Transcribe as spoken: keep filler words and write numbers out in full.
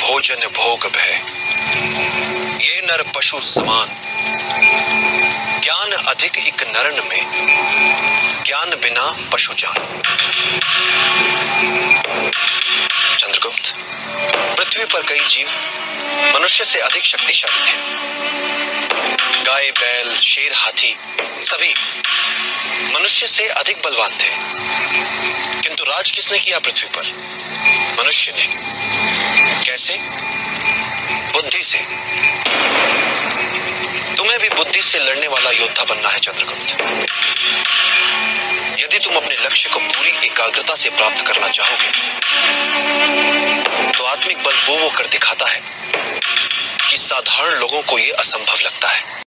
भोजन भोग भय, ये नर पशु समान। ज्ञान अधिक इक नरन में, ज्ञान बिना पशु जान। चंद्रगुप्त, पृथ्वी पर कई जीव मनुष्य से अधिक शक्तिशाली थे। गाय, बैल, शेर, हाथी सभी मनुष्य से अधिक बलवान थे, किंतु राज किसने किया पृथ्वी पर? मनुष्य ने। कैसे? बुद्धि से। तुम्हें भी बुद्धि से लड़ने वाला योद्धा बनना है चंद्रगुप्त। यदि तुम अपने लक्ष्य को पूरी एकाग्रता से प्राप्त करना चाहोगे तो आत्मिक बल वो वो कर दिखाता है कि साधारण लोगों को ये असंभव लगता है।